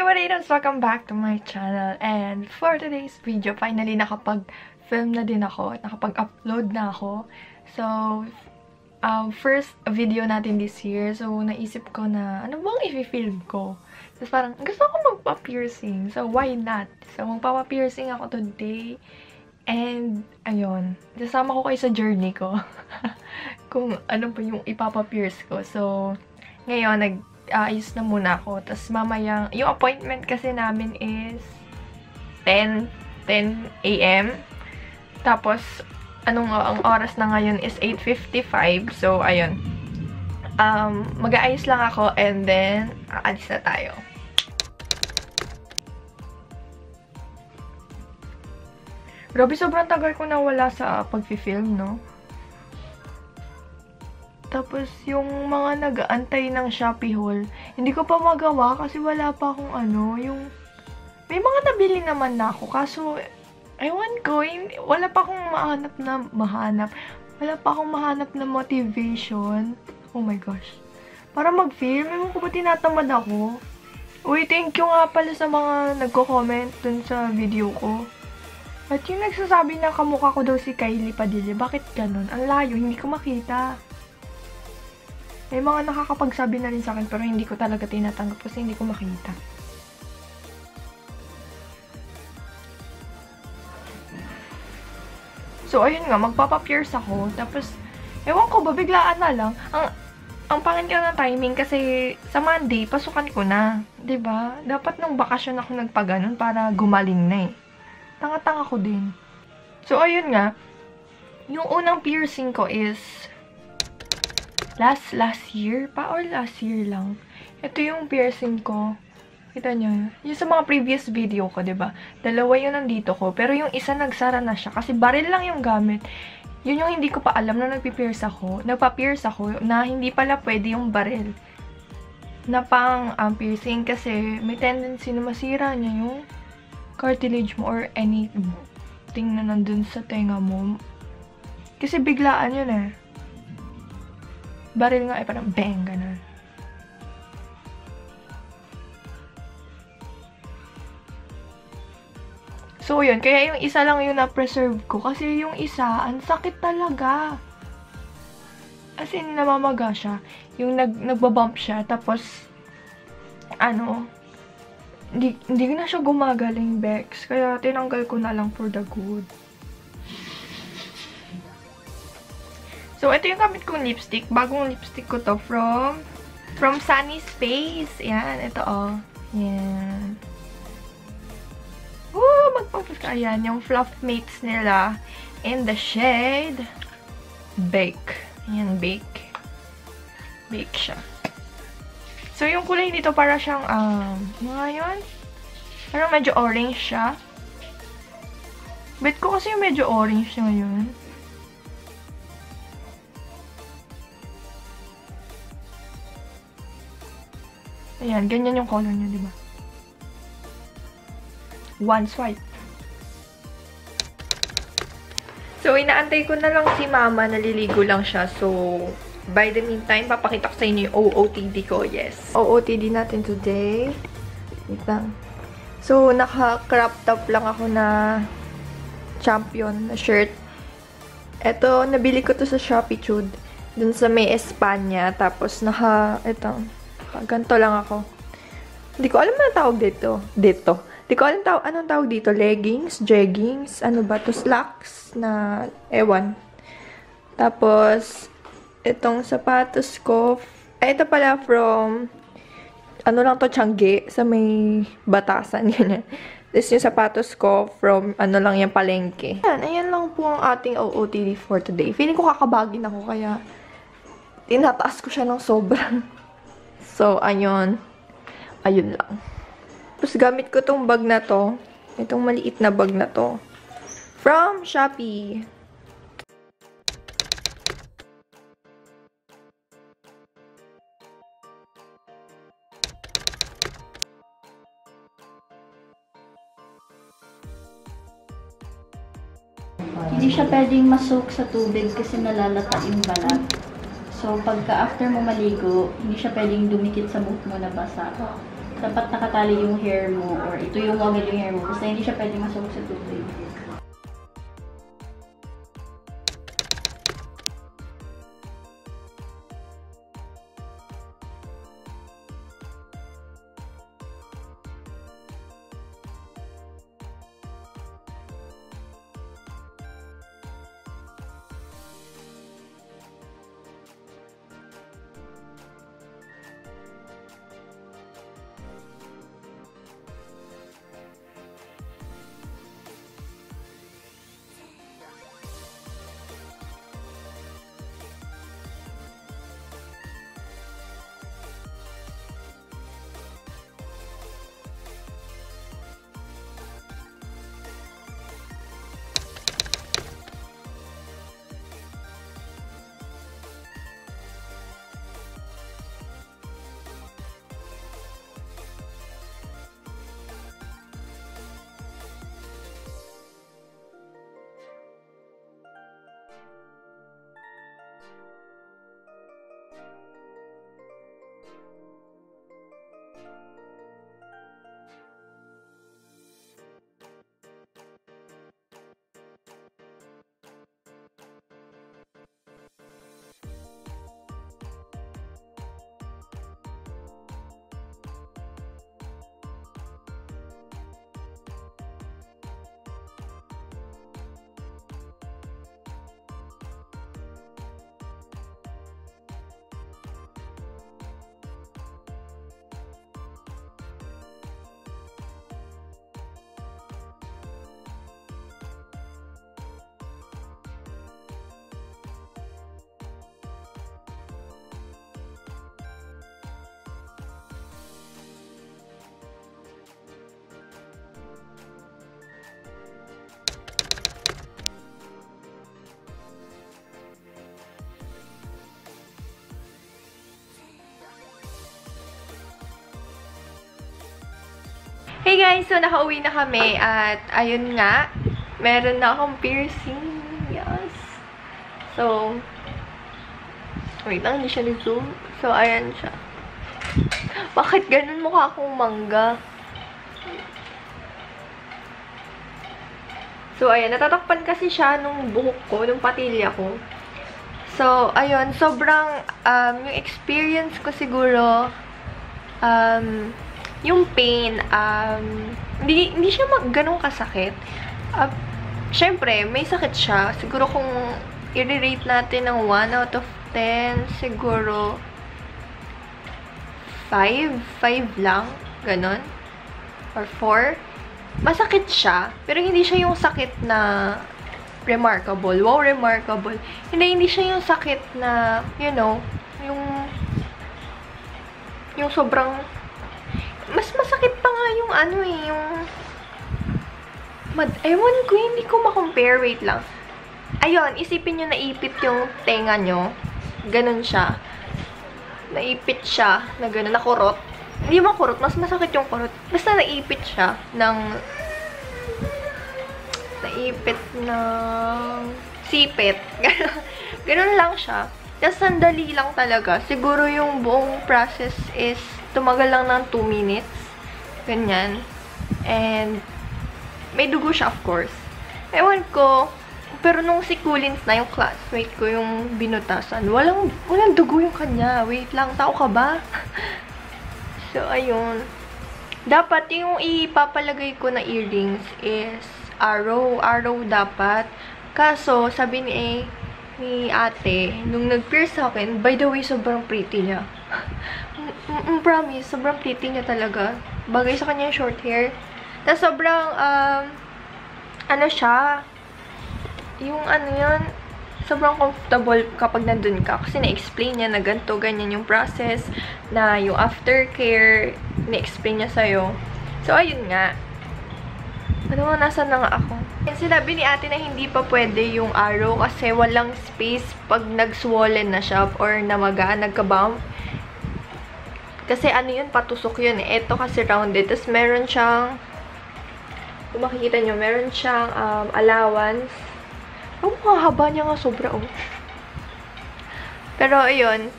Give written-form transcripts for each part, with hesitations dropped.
Hey, what it is? Welcome back to my channel. And for today's video, finally nakapag-film na din ako at nakapag-upload na ako. So, first video natin this year. So, naisip ko na, ano bang i-film ko? Tapos parang, gusto ko magpa-piercing. So, why not? So, magpa-piercing ako today. And, ayun, sasama ko kayo sa journey ko. Kung ano pa yung ipapa-pierce ko. So, ngayon, ayos na muna ako. Tapos mamayang, yung appointment kasi namin is 10 a.m. Tapos, ang oras na ngayon is 8:55. So, ayun. Mag-aayos lang ako and then, aalis na tayo. Grabe, sobrang tagal ko nawala sa pag-film, no? Tapos, yung mga nag-aantay ng Shopee haul, hindi ko pa magawa kasi wala pa akong ano, yung... May mga nabili naman na ako, kaso, ewan ko, wala pa akong mahanap na motivation. Oh my gosh. Para mag-film, ewan ko ba tinatamad ako? Uy, thank you nga pala sa mga nagko-comment dun sa video ko. At yung nagsasabi na kamukha ko daw si Kylie Padilla, bakit ganun? Ang layo, hindi ko makita. May mga nakakapagsabi na rin sa akin pero hindi ko talaga tinatanggap kasi hindi ko makita. So, ayun nga, magpapa-pierce ako. Tapos, ewan ko ba, biglaan na lang. Ang pangit na timing kasi sa Monday, pasukan ko na. 'Di ba? Dapat nung bakasyon ako nagpaganon para gumaling na eh. Tanga-tanga ko din. So, ayun nga, yung unang piercing ko is... Last year pa or last year lang. Ito yung piercing ko. Kita nyo? Yung sa mga previous video ko, diba? Dalawa yung nandito ko. Pero yung isa nagsara na siya. Kasi baril lang yung gamit. Yun yung hindi ko pa alam na nagpa-pierce ako na hindi pala pwede yung baril. Na pang piercing kasi may tendency na masira niya yung cartilage mo or anything na nandun sa tenga mo. Kasi biglaan yun eh. Baril nga ay parang bang, ganun. So, yun. Kaya yung isa lang yun na-preserve ko. Kasi yung isa, ang sakit talaga. As in, namamaga siya. Yung nagbabump siya. Tapos, hindi na siya gumagaling, Bex. Kaya tinanggal ko na lang for the good. So, ito yung gamit kong lipstick. Bagong lipstick ko to from Sunny Space. Ayan, ito oh. Ayan. Woo! Mag-focus ka. Ayan, yung fluff mates nila. In the shade, Bake. Ayan, Bake. Bake siya. So, yung kulay nito para siyang, mga yun? Parang medyo orange siya. Bet ko kasi yung medyo orange siya ngayon. Ayan, ganyan yung color niya, diba? One swipe. So, inaantay ko na lang si Mama. Naliligo lang siya. So, by the meantime, papakita ko sa inyo yung OOTD ko. Yes. OOTD natin today. So, naka-crop top lang ako na champion na shirt. Ito, nabili ko to sa Shopitude. Dun sa may Espanya. Tapos, ito. Ganto lang ako. Hindi ko alam na tawag dito. Hindi ko alam anong tawag dito. Leggings, jeggings, ano ba to? Slacks na ewan. Tapos, itong sapatos ko. Ay, ito pala from, Tiangge. Sa may Batasan. Ganyan. This yung sapatos ko from, Palengke. Ayan lang po ang ating OOTD for today. Feeling ko kakabagin ako, kaya tinataas ko siya ng sobrang. So, ayun lang. Tapos, gamit ko tong bag na to. Itong maliit na bag na to. From Shopee. Hindi siya pwedeng masok sa tubig kasi nalalata yung balat. So, pagka after mo maligo, hindi siya pwedeng dumikit sa buhok mo na basa. dapat nakatali yung hair mo or ito yung wagil yung hair mo. Basta hindi siya pwede masubok sa tubig. Hey guys! So, nakauwi na kami at ayun nga, meron na akong piercing. Yes! So, wait lang, hindi siya ni-zoom. So, ayan siya. Bakit ganun mukha akong mangga? So, ayan. Natatakpan kasi siya nung buhok ko, nung patilya ko. So, ayun. Sobrang, yung experience ko siguro, yung pain, hindi siya ganun kasakit. Siyempre, may sakit siya. Siguro kung i-rate natin ng 1 out of 10, siguro 5 lang, ganun. Or 4. Masakit siya, pero hindi siya yung sakit na remarkable. Wow, remarkable. Hindi siya yung sakit na, you know, yung sobrang mas masakit pa nga yung ano eh, yung ewan ko, hindi ko makompare. Wait lang. Ayun, isipin nyo naipit yung tenga nyo. Ganun siya. Naipit siya na ganun, nakurot. Hindi makurot, mas masakit yung kurot. Basta naipit siya ng sipit. Ganun lang siya. Tapos sandali lang talaga. Siguro yung buong process is tumagal lang ng 2 minutes. Ganyan. And may dugo siya, of course. Ewan ko. Pero nung si Coolins na, yung classmate ko, yung binutasan, walang dugo yung kanya. Wait lang, tao ka ba? So, ayun. Dapat yung ipapalagay ko na earrings is arrow. Arrow dapat. Kaso, sabi ni ate, nung nag-pierce sa akin, by the way, sobrang pretty niya. Promise, sobrang pretty niya talaga. Bagay sa kanya yung short hair. Tapos sobrang, ano siya, yung ano yun, sobrang comfortable kapag nandun ka. Kasi na-explain niya na ganito, ganyan yung process, na yung aftercare, na-explain niya sa'yo. So, ayun nga. Ano, nasan na nga ako? Sinabi ni ate na hindi pa pwede yung arrow kasi walang space pag nag-swollen na siya or namaga, nagka-bump. Kasi ano yun, patusok yun eh. Ito kasi rounded. Tapos meron siyang, kung makikita nyo, meron siyang allowance. Ang haba niya nga sobra oh. Pero ayun,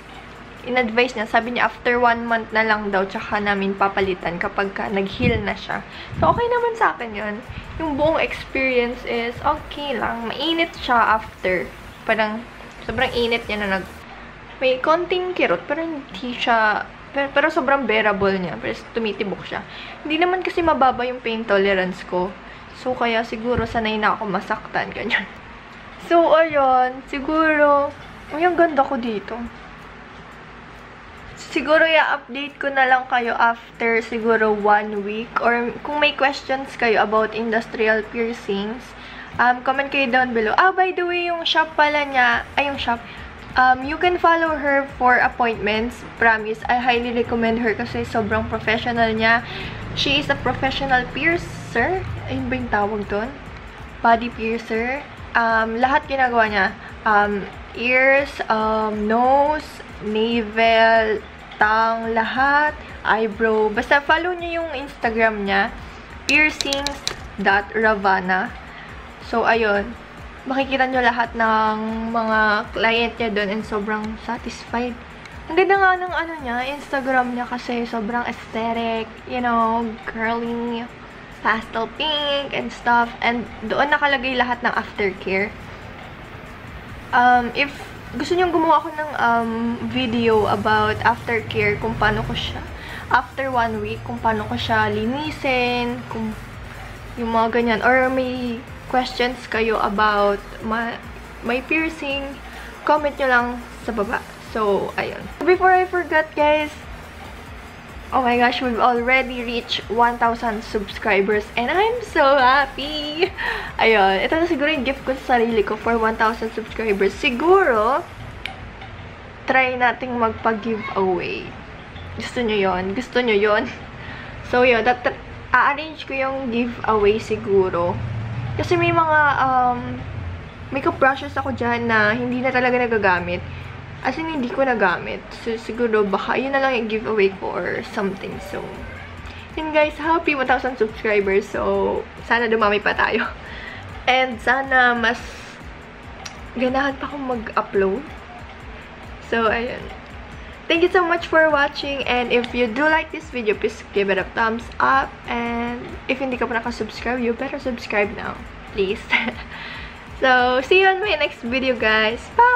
in-advise niya, sabi niya after 1 month na lang daw tsaka namin papalitan kapag ka nag-heal na siya. So, okay naman sa akin yun. Yung buong experience is okay lang. Mainit siya after. Parang, sobrang init niya na may konting kirot, pero hindi siya, pero sobrang bearable niya. Pero tumitibok siya. Hindi naman kasi mababa yung pain tolerance ko. So, kaya siguro sanay na ako masaktan. Ganyan. So, ayun. Siguro, ay, ang ganda ko dito. Siguro, i-update ko na lang kayo after siguro 1 week. Or kung may questions kayo about industrial piercings, comment kayo down below. Ah, by the way, yung shop pala niya, ay yung shop, you can follow her for appointments. Promise, I highly recommend her kasi sobrang professional niya. She is a professional piercer. Ayun ba yung tawag doon? Body piercer. Lahat ginagawa niya. Ears, nose, navel, tang, lahat, eyebrow. Basta follow niyo yung Instagram niya, piercings.ravana. So, ayun. Makikita niyo lahat ng mga client niya doon and sobrang satisfied. Ang ganda nga ng ano niya, Instagram niya kasi sobrang aesthetic, you know, curly, pastel pink and stuff. And doon nakalagay lahat ng aftercare. If gusto niyong gumawa ako ng video about aftercare, kung paano ko siya, after 1 week, kung paano ko siya linisin, kung yung mga ganyan. Or may questions kayo about my piercing, comment nyo lang sa baba. So, ayun. Before I forgot, guys, oh my gosh, we've already reached 1,000 subscribers and I'm so happy! Ayun, ito na siguro yung gift ko sa sarili ko for 1,000 subscribers. Siguro, try nating magpa-giveaway. Gusto nyo yun? Gusto nyo yun? So, yun, a-arrange ko yung giveaway siguro. Kasi may mga makeup brushes ako dyan na hindi na talaga nagagamit. As in, hindi ko nagamit. So, siguro, baka yun na lang yung giveaway ko or something. So, yun guys, happy 1,000 subscribers. So, sana dumami pa tayo. And sana mas ganahan pa akong mag-upload. So, ayun. Thank you so much for watching. And if you do like this video, please give it a thumbs up. And if hindi ka pa nakasubscribe, you better subscribe now. Please. So, see you on my next video, guys. Bye!